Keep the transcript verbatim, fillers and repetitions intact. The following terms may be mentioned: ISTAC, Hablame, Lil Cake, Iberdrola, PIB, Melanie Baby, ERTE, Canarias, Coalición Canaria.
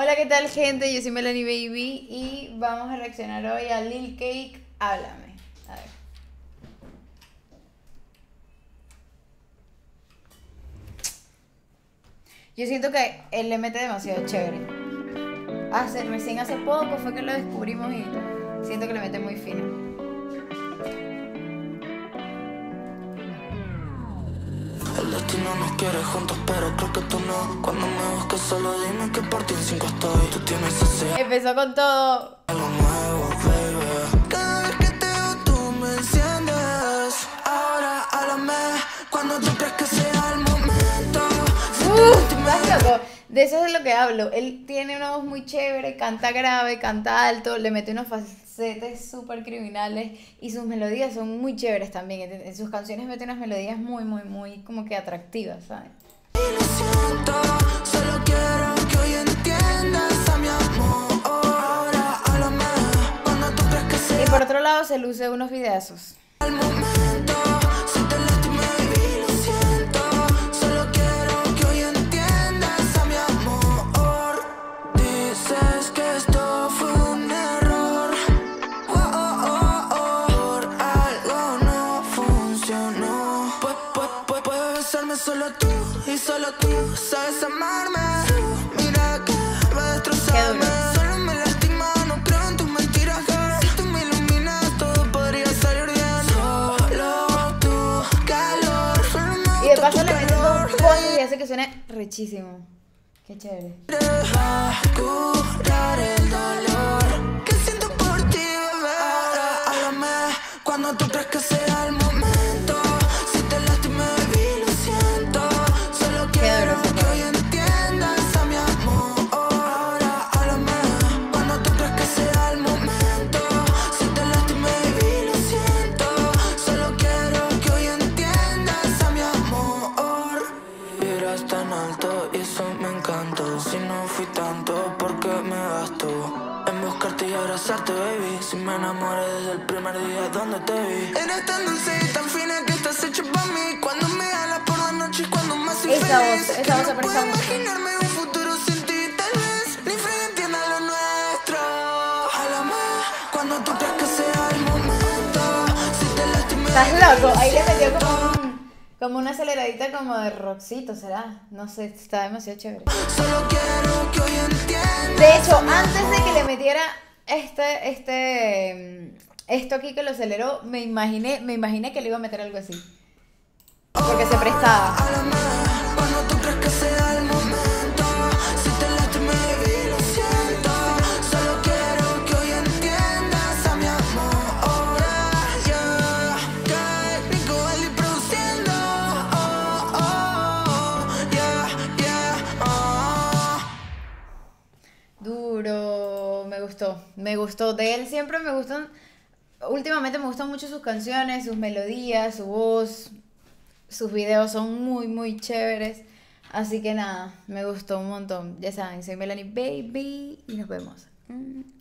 Hola, ¿qué tal, gente? Yo soy Melanie Baby y vamos a reaccionar hoy a Lil Cake, Háblame. A ver. Yo siento que él le mete demasiado chévere. Hace, recién hace poco fue que lo descubrimos y siento que le mete muy fino. El destino nos quiere juntos, pero creo que tú no. Cuando me busques solo dime que por ti en cinco estoy. Tú tienes ese... Empezó con todo. Algo nuevo, baby. Cada vez que te veo tú me enciendes. Ahora háblame cuando tú creas que sea el momento. Uff, más loco. De eso es de lo que hablo. Él tiene una voz muy chévere, canta grave, canta alto, le mete unos facetes súper criminales y sus melodías son muy chéveres también. En sus canciones mete unas melodías muy, muy, muy como que atractivas, ¿sabes? Y por otro lado se luce unos videazos. Solo tú y solo tú sabes amarme. Mira que va a destrozarme. Solo me lastima, no creo en tus mentiras. Si tú me iluminas, todo podría salir bien. Solo tú, calor. Y de paso le metes un pollo y hace que suene rechísimo. Qué chévere. Va a curar el dolor que siento por ti, bebé. Ahora háblame cuando tú creas que sea el momento. Tan alto y eso me encantó. Si no fui tanto, ¿por qué me gasto en buscarte y abrazarte, baby? Si me enamoré desde el primer día donde te vi. Eres tan dulce y tan fina que estás hecho para mí. Cuando me hablas por la noche y cuando más infeliz. Esa voz, esa voz, no puedo imaginarme un futuro sin ti, tal vez ni Fred entienda lo nuestro. Háblame cuando tú creas que sea el momento. Si te lastimé, estás loco, ahí le metió como... Como una aceleradita como de rockcito, ¿será? No sé, está demasiado chévere. De hecho, antes de que le metiera este, este, esto aquí que lo aceleró, me imaginé, me imaginé que le iba a meter algo así. Porque se prestaba. Me gustó de él, siempre me gustan, últimamente me gustan mucho sus canciones, sus melodías, su voz, sus videos son muy muy chéveres, así que nada, me gustó un montón. Ya saben, soy Melanie Baby y nos vemos.